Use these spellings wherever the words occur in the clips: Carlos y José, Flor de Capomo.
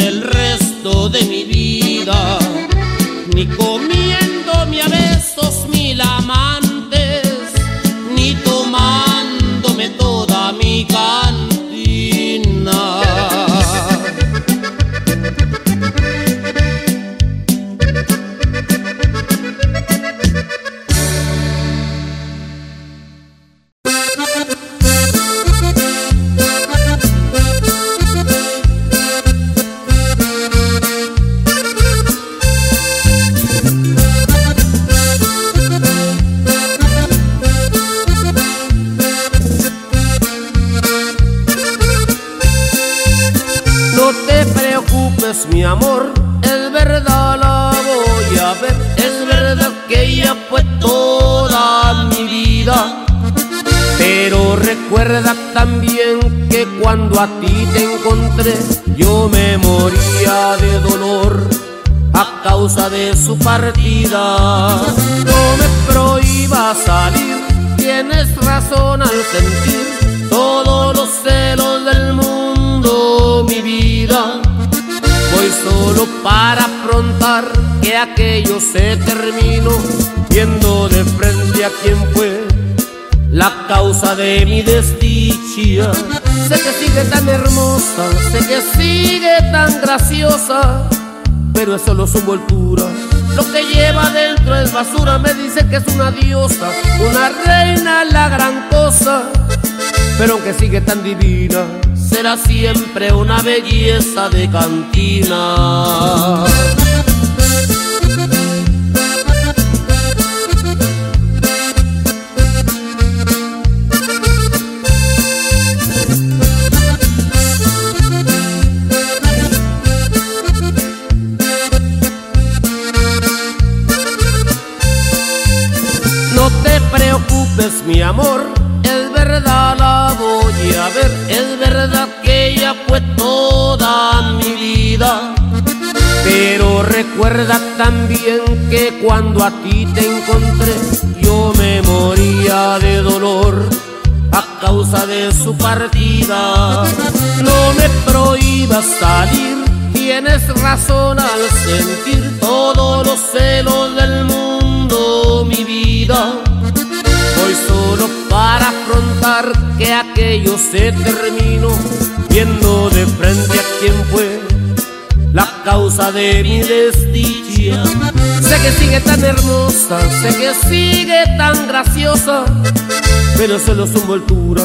durante el resto de mi vida, ni comiéndome a besos mil amantes, ni tomándome toda mi cantina. Mi amor, es verdad, la voy a ver. Es verdad que ella fue toda mi vida, pero recuerda también que cuando a ti te encontré, yo me moría de dolor a causa de su partida. No me prohíbas salir, tienes razón al sentir todos los celos del mundo, mi vida. Voy solo para afrontar que aquello se terminó, viendo de frente a quien fue la causa de mi desdicha. Sé que sigue tan hermosa, sé que sigue tan graciosa, pero es solo su envoltura. Lo que lleva dentro es basura. Me dice que es una diosa, una reina, la gran cosa, pero aunque sigue tan divina, será siempre una belleza de cantina. No te preocupes, mi amor, es verdad, la voy a ver. Es verdad que ella fue toda mi vida, pero recuerda también que cuando a ti te encontré, yo me moría de dolor a causa de su partida. No me prohíbas salir, tienes razón al sentir todos los celos del mundo, mi vida. Voy solo para afrontar que aquello se terminó, viendo de frente a quien fue la causa de mi desdicha. Sé que sigue tan hermosa, sé que sigue tan graciosa, pero solo su envoltura.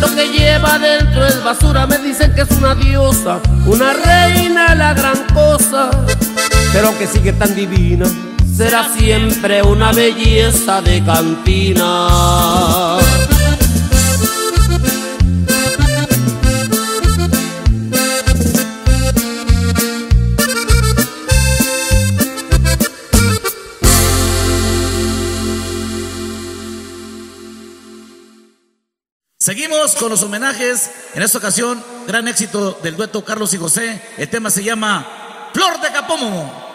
Lo que lleva dentro es basura. Me dicen que es una diosa, una reina, la gran cosa, pero aunque sigue tan divina, será siempre una belleza de cantina. Seguimos con los homenajes. En esta ocasión, gran éxito del dueto Carlos y José. El tema se llama Flor de Capomo.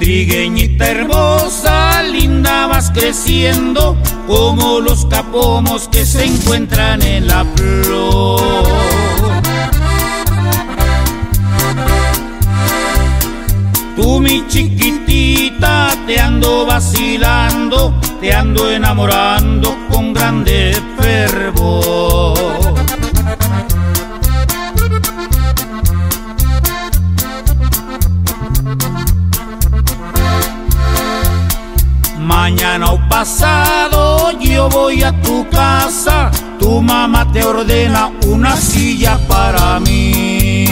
Trigueñita hermosa, linda, vas creciendo como los capomos que se encuentran en la flor. Tú, mi chiquitita, te ando vacilando, te ando enamorando con grande fervor. Mañana o pasado yo voy a tu casa, tu mamá te ordena una silla para mí.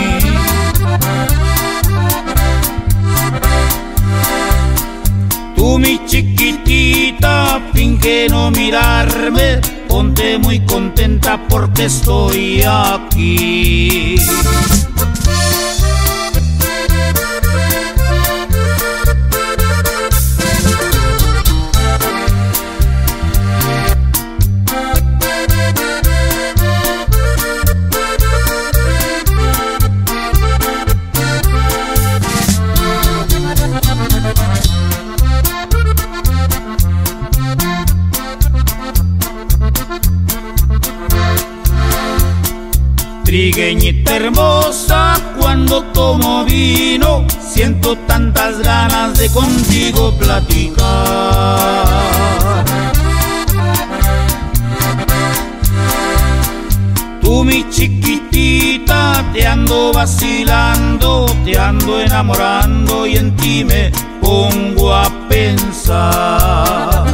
Tú, mi chiquitita, finge no mirarme, ponte muy contenta porque estoy aquí. está hermosa cuando tomo vino. Siento tantas ganas de contigo platicar. Tú, mi chiquitita, te ando vacilando, te ando enamorando y en ti me pongo a pensar.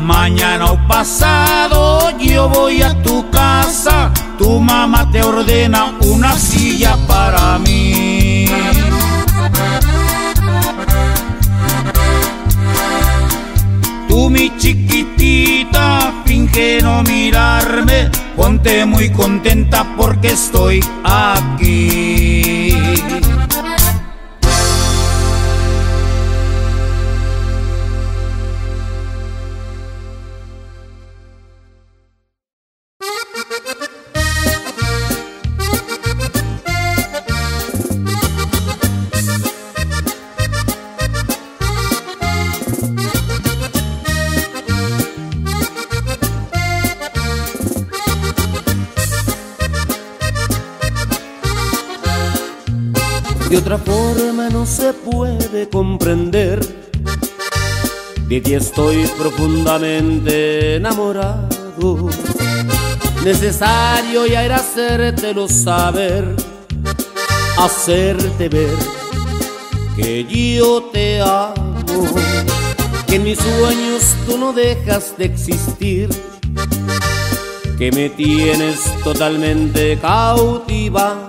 Mañana o pasado yo voy a tu casa, tu mamá te ordena una silla para mí. Tú, mi chiquitita, finge no mirarme, ponte muy contenta porque estoy aquí. De otra forma no se puede comprender, de ti estoy profundamente enamorado. Necesario ya era hacértelo saber, hacerte ver que yo te amo, que en mis sueños tú no dejas de existir, que me tienes totalmente cautivado.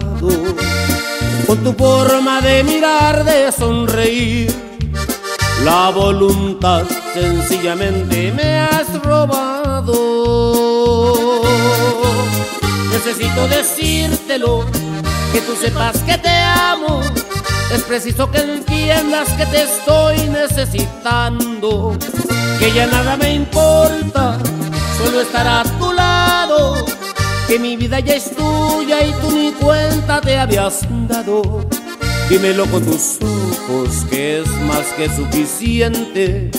Con tu forma de mirar, de sonreír, la voluntad sencillamente me has robado. Necesito decírtelo, que tú sepas que te amo. Es preciso que entiendas que te estoy necesitando, que ya nada me importa, solo estar a tu lado, que mi vida ya es tuya y tú ni cuenta te habías dado. Dímelo con tus ojos que es más que suficiente,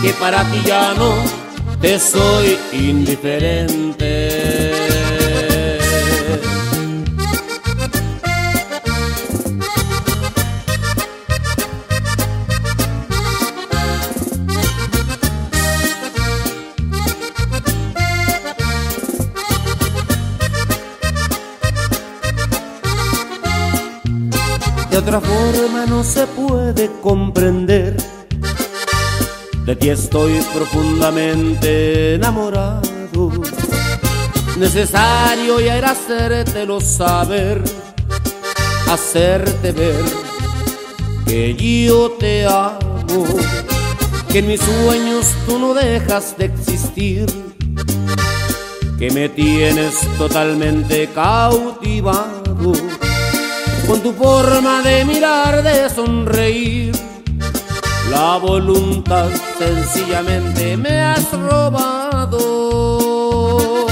que para ti ya no te soy indiferente. De otra forma no se puede comprender, de ti estoy profundamente enamorado. Necesario ya era hacértelo saber, hacerte ver que yo te amo, que en mis sueños tú no dejas de existir, que me tienes totalmente cautivado. Con tu forma de mirar, de sonreír, la voluntad sencillamente me has robado.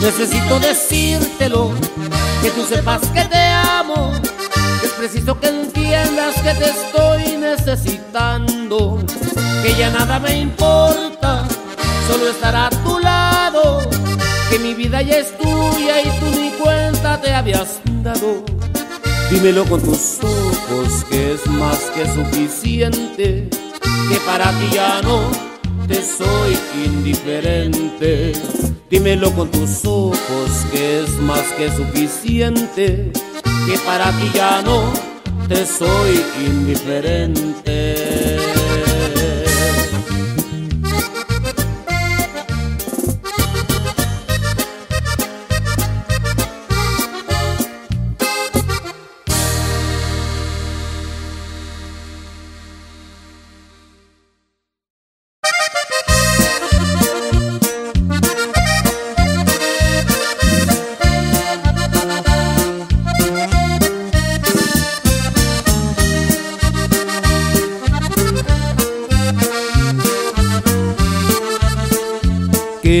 Necesito decírtelo, que tú sepas que te amo. Es preciso que entiendas que te estoy necesitando, que ya nada me importa, solo estar a tu lado, que mi vida ya es tuya y tú ni cuenta te habías dado. Dímelo con tus ojos que es más que suficiente, que para ti ya no te soy indiferente. Dímelo con tus ojos que es más que suficiente, que para ti ya no te soy indiferente.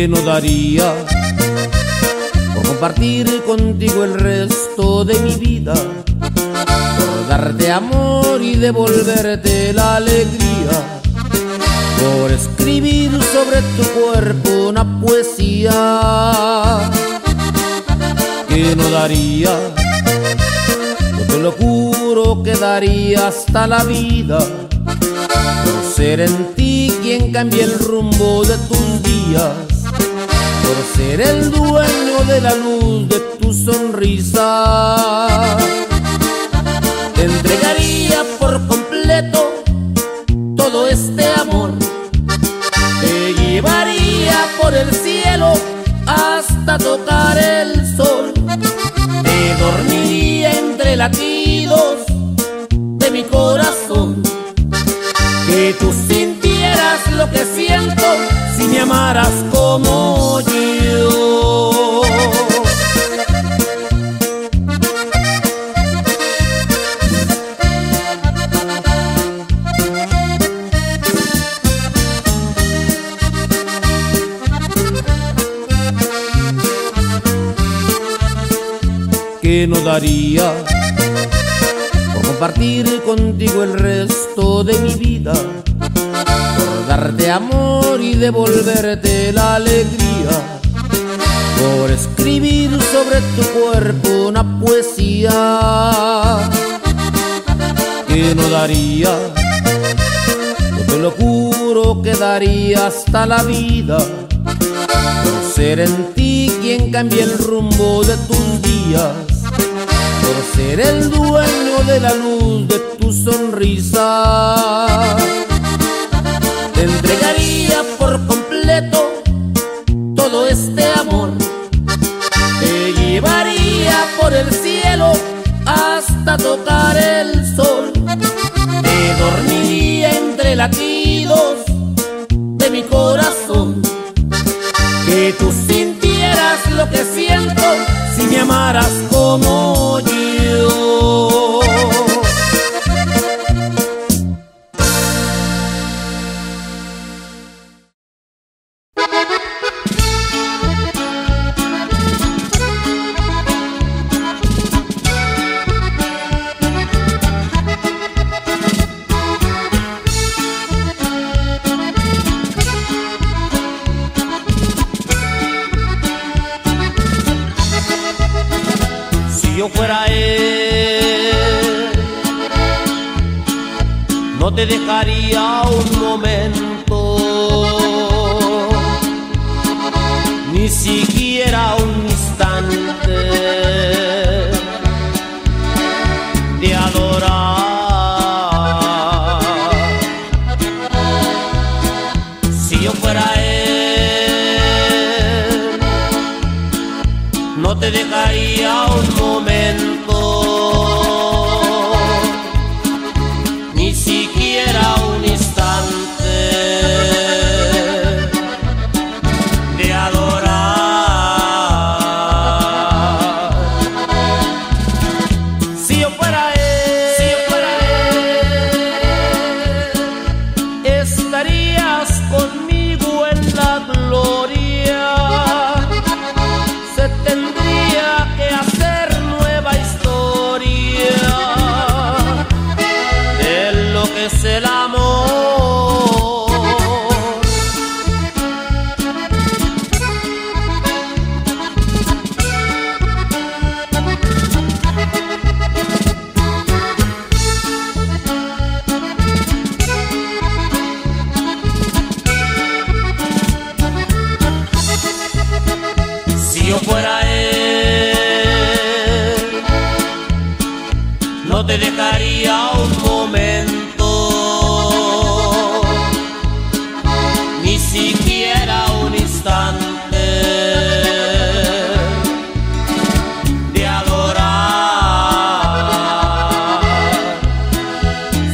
No daría por compartir contigo el resto de mi vida, por darte amor y devolverte la alegría, por escribir sobre tu cuerpo una poesía que no daría, yo te lo juro que daría hasta la vida, por ser en ti quien cambie el rumbo de tus días, por ser el dueño de la luz de tu sonrisa. Te entregaría por completo todo este amor, te llevaría por el cielo hasta tocar el sol, te dormiría entre latidos de mi corazón, que tú sintieras lo que siento si me amaras como yo. Que no daría por compartir contigo el resto de mi vida, por darte amor y devolverte la alegría, por escribir sobre tu cuerpo una poesía que no daría, yo te lo juro que daría hasta la vida, por ser en ti quien cambie el rumbo de tus días, por ser el dueño de la luz de tu sonrisa. Te entregaría por completo todo este amor, te llevaría por el cielo hasta tocar el sol, te dormiría entre latidos de mi corazón, que tú sintieras lo que siento si me amaras como yo. Te dejaría un momento, ni siquiera un instante, de adorar. Si yo fuera él, no te dejaría un momento, un instante de adorar.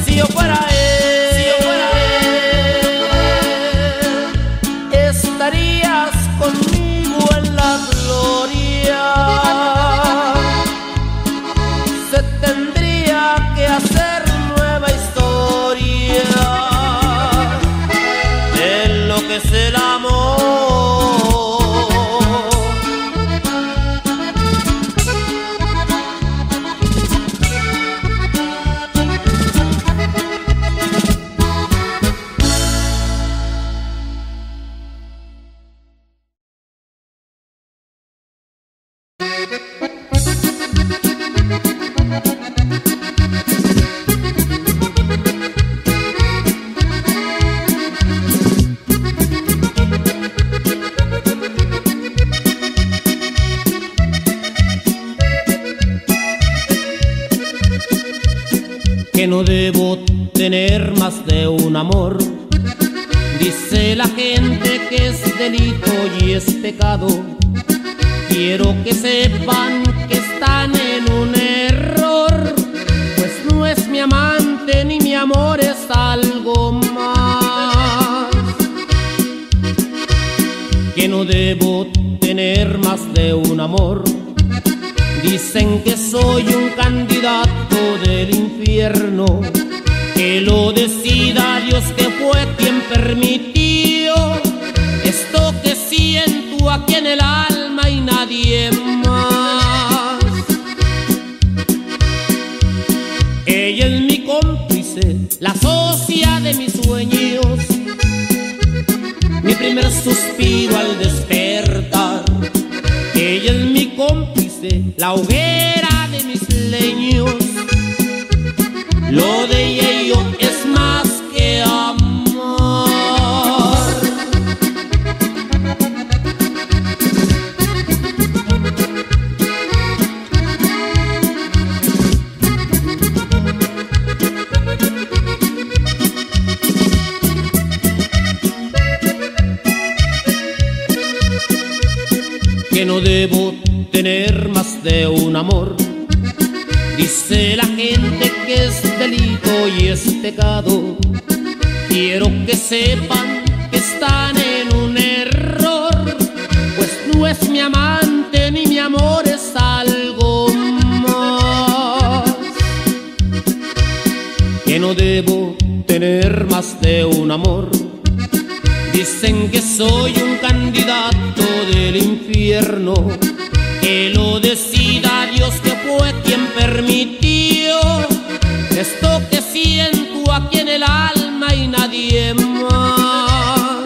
Si yo fuera él, estarías conmigo en la gloria. Se tendría que hacer nueva historia de lo que se la no debo tener más de un amor. Dice la gente que es delito y es pecado. Quiero que sepan que están en un error, pues no es mi amante ni mi amor, es algo más. Que no debo tener más de un amor. Dicen que soy un candidato del infierno. Que lo decida Dios, que fue quien permitió esto que siento aquí en el alma y nadie más. Ella es mi cómplice, la socia de mis sueños, mi primer suspiro al despertar. Ella es mi cómplice, la hoguera de mis leños. Lo de ella y yo es más que amor. Que no debo tener más de un amor. Dice la gente que es delito y es pecado. Quiero que sepan que están en un error, pues no es mi amante ni mi amor, es algo más. Que no debo tener más de un amor. Dicen que soy un candidato del infierno. Que lo decida Dios, que fue quien permitió esto que siento aquí en el alma y nadie más.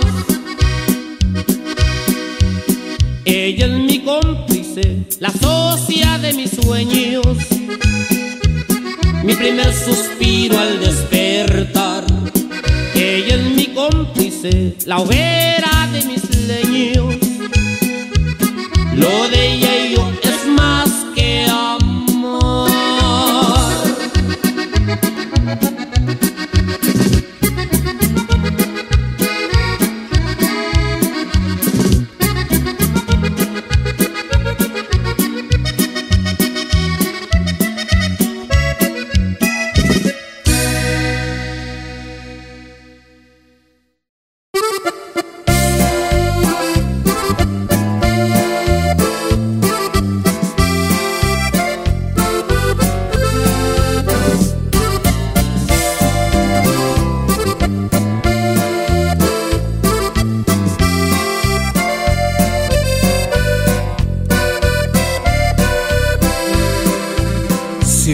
Ella es mi cómplice, la socia de mis sueños, mi primer suspiro al despertar. Ella es mi cómplice, la hoguera de mis leños. Lo de ella y yo es más que amor.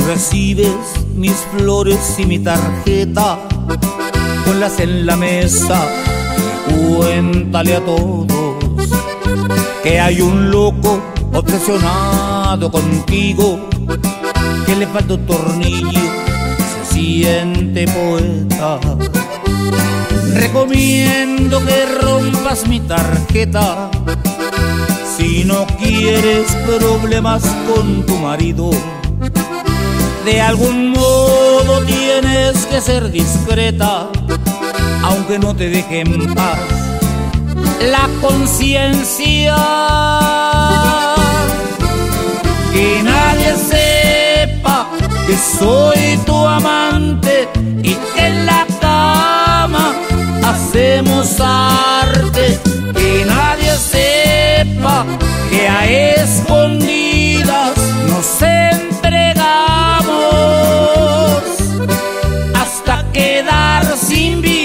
Recibes mis flores y mi tarjeta, ponlas en la mesa y cuéntale a todos que hay un loco obsesionado contigo, que le falta un tornillo, se siente poeta. Recomiendo que rompas mi tarjeta si no quieres problemas con tu marido. De algún modo tienes que ser discreta, aunque no te deje en paz la conciencia. Que nadie sepa que soy tu amante y que en la cama hacemos arte. Que nadie sepa que a escondidas nos entregamos hasta quedar sin vida.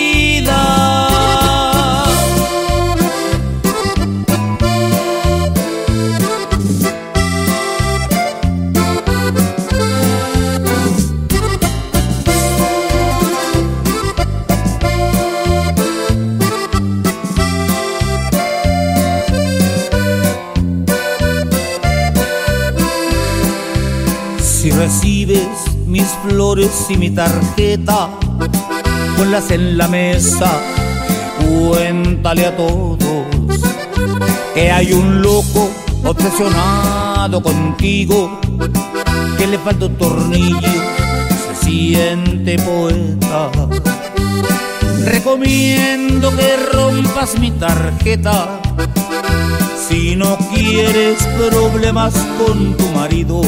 Recibes mis flores y mi tarjeta, ponlas en la mesa, cuéntale a todos que hay un loco obsesionado contigo, que le falta un tornillo, se impaciente poeta. Recomiendo que rompas mi tarjeta si no quieres problemas con tu marido.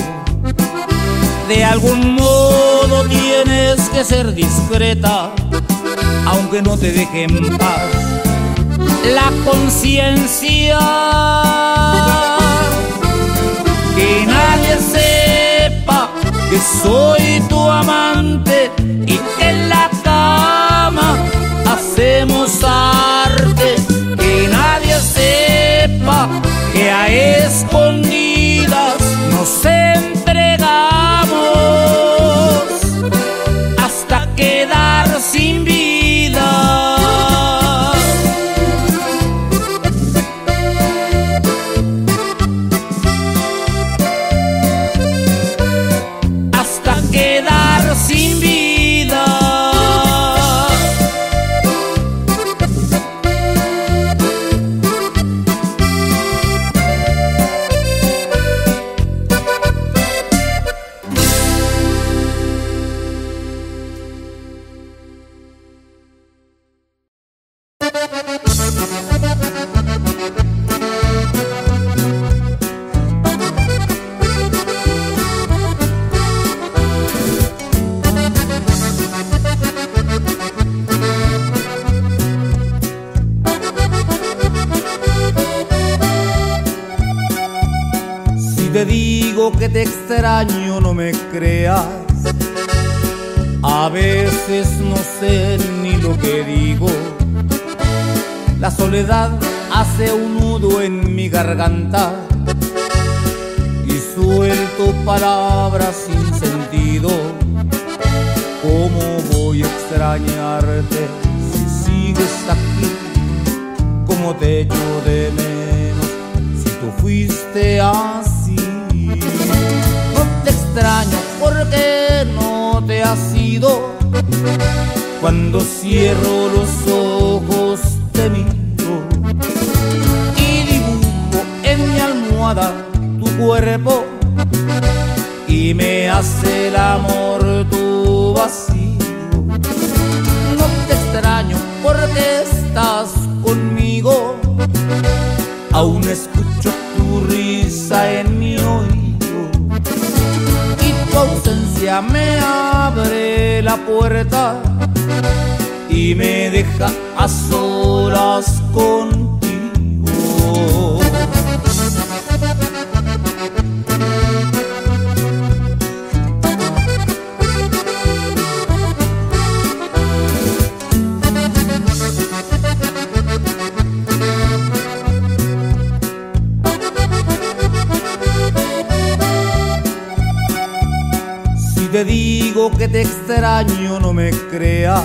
De algún modo tienes que ser discreta, aunque no te deje en paz la conciencia. Que nadie sepa que soy tu amante y que en la cama hacemos arte. Que nadie sepa que a escondidas nos entregamos hasta quedar sin vida. Que te extraño, no me creas. A veces no sé ni lo que digo. La soledad hace un nudo en mi garganta y suelto palabras sin sentido. ¿Cómo voy a extrañarte si sigues aquí? ¿Cómo te echo de menos si tú fuiste así? No te extraño porque no te has ido. Cuando cierro los ojos te miro y dibujo en mi almohada tu cuerpo, y me hace el amor tu vacío. No te extraño porque estás conmigo, aún escucho tu risa en mi oído. Tu ausencia me abre la puerta y me deja a solas contigo. Te digo que te extraño, no me creas.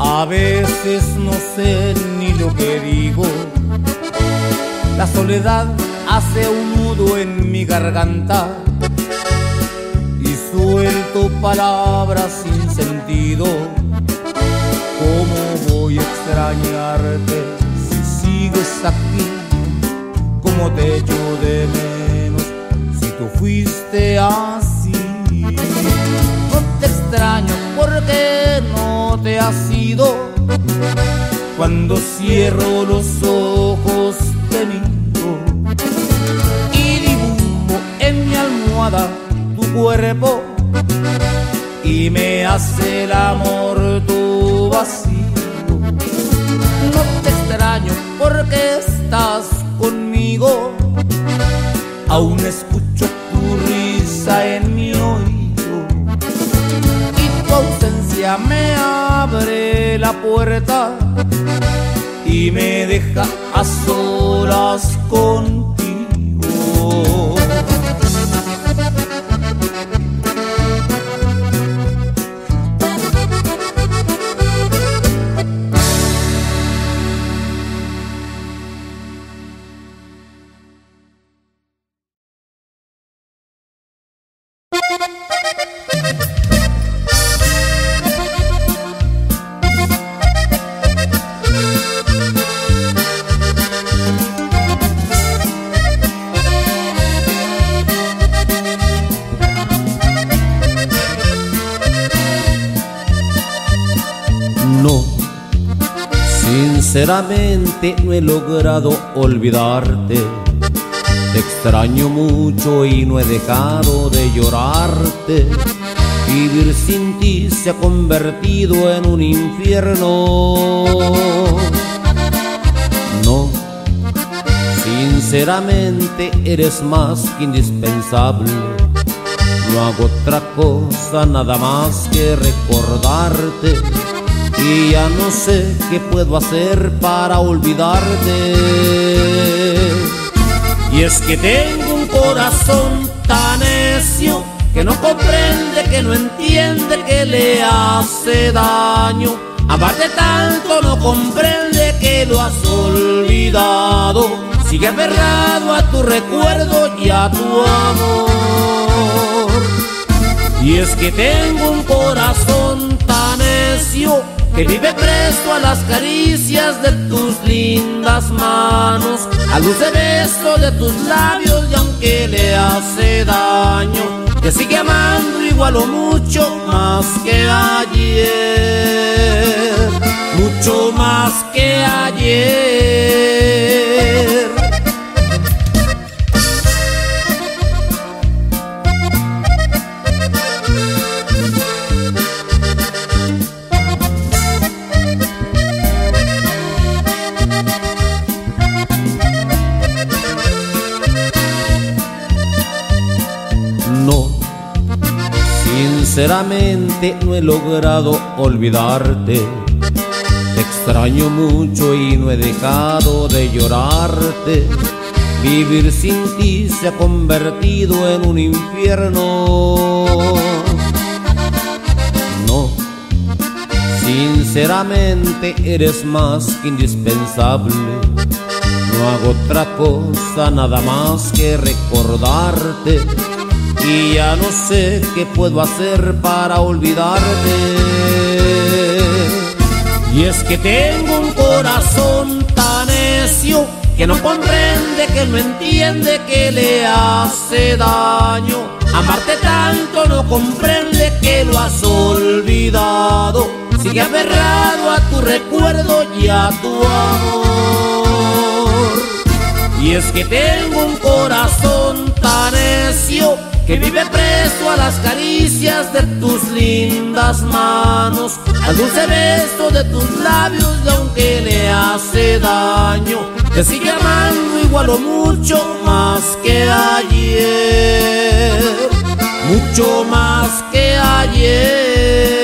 A veces no sé ni lo que digo. La soledad hace un nudo en mi garganta y suelto palabras sin sentido. ¿Cómo voy a extrañarte si sigues aquí? ¿Cómo te echo de menos si tú fuiste así? No te extraño porque no te has ido. Cuando cierro los ojos te miro y dibujo en mi almohada tu cuerpo, y me hace el amor tu vacío. No te extraño porque estás conmigo, aún escucho tu risa en mi oído. Tu ausencia me abre la puerta y me deja a solas contigo. sinceramente no he logrado olvidarte. Te extraño mucho y no he dejado de llorarte. Vivir sin ti se ha convertido en un infierno. No, sinceramente eres más que indispensable. No hago otra cosa nada más que recordarte. Y ya no sé qué puedo hacer para olvidarte. Y es que tengo un corazón tan necio que no comprende, que no entiende, que le hace daño. Aparte tanto no comprende que lo has olvidado. Sigue aferrado a tu recuerdo y a tu amor. Y es que tengo un corazón tan necio que vive presto a las caricias de tus lindas manos, al dulce beso de tus labios, y aunque le hace daño, te sigue amando igual o mucho más que ayer, mucho más que ayer. Sinceramente no he logrado olvidarte. Te extraño mucho y no he dejado de llorarte. Vivir sin ti se ha convertido en un infierno. No, sinceramente eres más que indispensable. No hago otra cosa nada más que recordarte. Y ya no sé qué puedo hacer para olvidarte. Y es que tengo un corazón tan necio que no comprende, que no entiende, que le hace daño. Amarte tanto no comprende que lo has olvidado. Sigue aferrado a tu recuerdo y a tu amor. Y es que tengo un corazón tan necio que vive preso a las caricias de tus lindas manos, al dulce beso de tus labios, y aunque le hace daño, te sigue amando igual o mucho más que ayer, mucho más que ayer.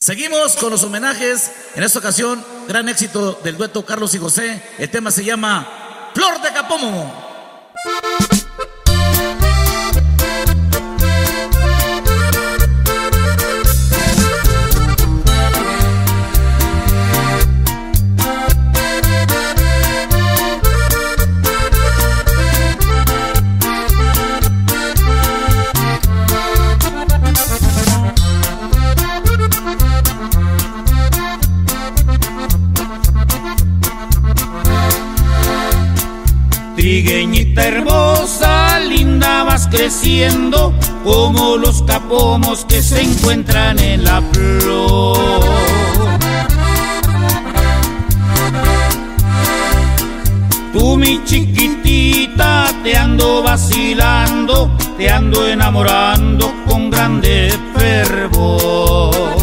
Seguimos con los homenajes. En esta ocasión, gran éxito del dueto Carlos y José. El tema se llama Flor de Capomo. Trigueñita hermosa, linda, vas creciendo como los capomos que se encuentran en la flor. Tú, mi chiquitita, te ando vacilando, te ando enamorando con grande fervor.